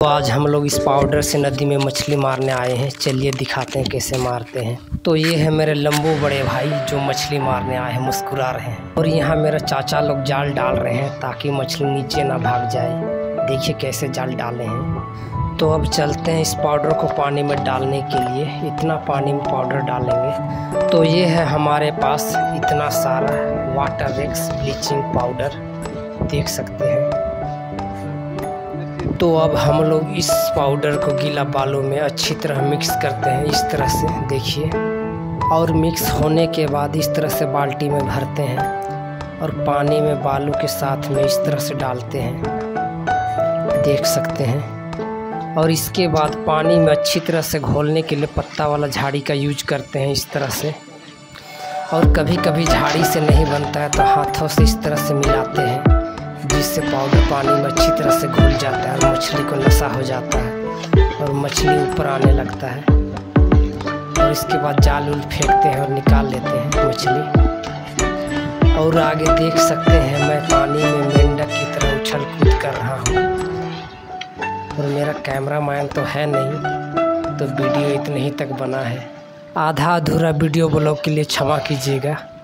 तो आज हम लोग इस पाउडर से नदी में मछली मारने आए हैं। चलिए दिखाते हैं कैसे मारते हैं। तो ये है मेरे लंबू बड़े भाई जो मछली मारने आए हैं, मुस्कुरा रहे हैं। और यहाँ मेरा चाचा लोग जाल डाल रहे हैं ताकि मछली नीचे ना भाग जाए। देखिए कैसे जाल डाले हैं। तो अब चलते हैं इस पाउडर को पानी में डालने के लिए। इतना पानी में पाउडर डालेंगे। तो ये है हमारे पास इतना सारा वाटर एक्स ब्लीचिंग पाउडर, देख सकते हैं। तो अब हम लोग इस पाउडर को गीला बालों में अच्छी तरह मिक्स करते हैं, इस तरह से देखिए। और मिक्स होने के बाद इस तरह से बाल्टी में भरते हैं और पानी में बालों के साथ में इस तरह से डालते हैं, देख सकते हैं। और इसके बाद पानी में अच्छी तरह से घोलने के लिए पत्ता वाला झाड़ी का यूज करते हैं, इस तरह से। और कभी कभी झाड़ी से नहीं बनता है तो हाथों से इस तरह से मिलाते हैं, जिससे पाउडर पानी में अच्छी तरह से घुल जाता है और मछली को नशा हो जाता है और मछली ऊपर आने लगता है। और इसके बाद जाल उल फेंकते हैं और निकाल लेते हैं मछली। और आगे देख सकते हैं मैं पानी में मेंढक की तरह उछल कूद कर रहा हूँ। और मेरा कैमरामैन तो है नहीं, तो वीडियो इतने ही तक बना है। आधा अधूरा वीडियो ब्लॉग के लिए क्षमा कीजिएगा।